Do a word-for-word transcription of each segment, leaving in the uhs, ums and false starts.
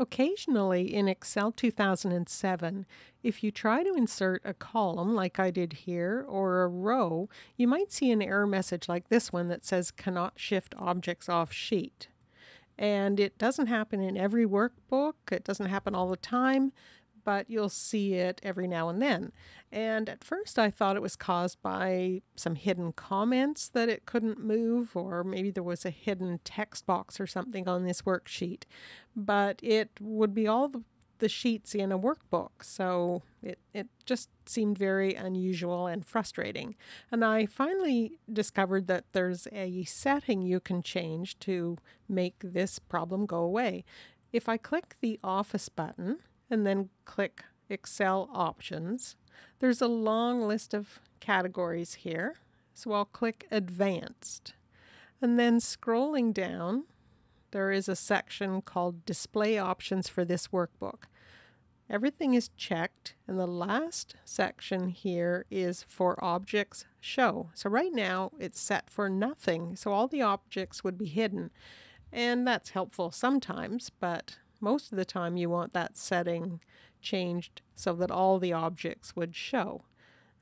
Occasionally in Excel two thousand seven, if you try to insert a column like I did here or a row, you might see an error message like this one that says cannot shift objects off sheet. And it doesn't happen in every workbook, it doesn't happen all the time, but you'll see it every now and then. And at first I thought it was caused by some hidden comments that it couldn't move, or maybe there was a hidden text box or something on this worksheet. But it would be all the, the sheets in a workbook, so it, it just seemed very unusual and frustrating. And I finally discovered that there's a setting you can change to make this problem go away. If I click the Office button, and then click Excel Options. There's a long list of categories here, so I'll click Advanced. And then scrolling down, there is a section called Display Options for this workbook. Everything is checked, and the last section here is for Objects Show. So right now it's set for nothing, so all the objects would be hidden. And that's helpful sometimes, but most of the time you want that setting changed so that all the objects would show.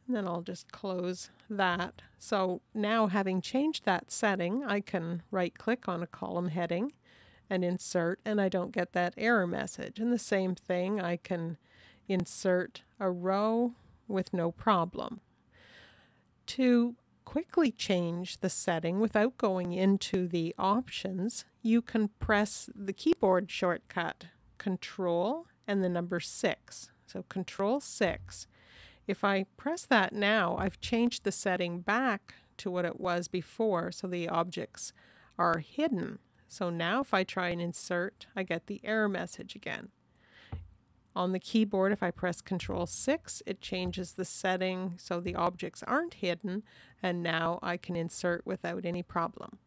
And then I'll just close that. So now, having changed that setting, I can right click on a column heading and insert, and I don't get that error message. And the same thing, I can insert a row with no problem. To quickly change the setting without going into the options, you can press the keyboard shortcut Control and the number six. So Control six. If I press that now, I've changed the setting back to what it was before, so the objects are hidden. So now if I try and insert, I get the error message again. On the keyboard, if I press Control six, it changes the setting so the objects aren't hidden, and now I can insert without any problem.